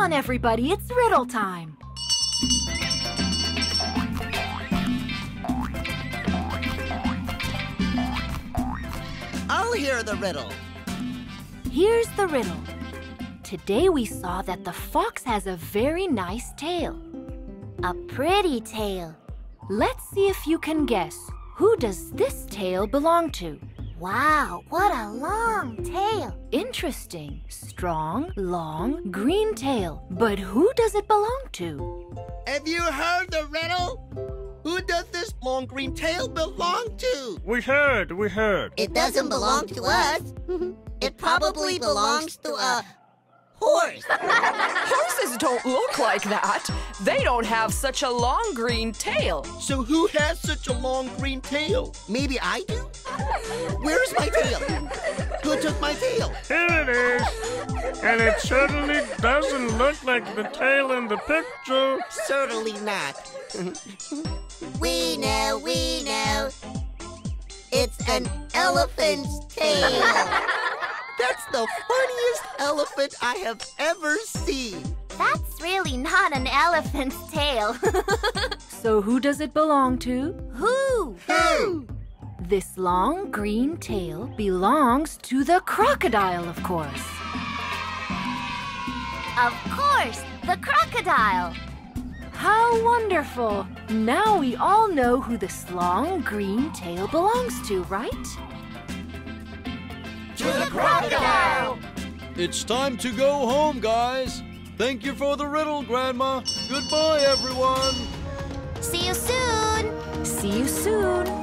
on, everybody, it's riddle time. I'll hear the riddle. Here's the riddle. Today we saw that the fox has a very nice tail. A pretty tail. Let's see if you can guess. Who does this tail belong to? Wow, what a long tail. Interesting. Strong, long, green tail. But who does it belong to? Have you heard the riddle? Who does this long green tail belong to? We heard. It doesn't belong to us. It probably belongs to a horse. Horses don't look like that. They don't have such a long green tail. So who has such a long green tail? Maybe I do? Where's my tail? Who took my tail? Here it is. And it certainly doesn't look like the tail in the picture. Certainly not. We know. It's an elephant's tail. That's the funniest elephant I have ever seen. That's really not an elephant's tail. So who does it belong to? Who? This long green tail belongs to the crocodile, of course. Of course, the crocodile. How wonderful. Now we all know who this long green tail belongs to, right? To the crocodile! It's time to go home, guys. Thank you for the riddle, Grandma. Goodbye, everyone. See you soon.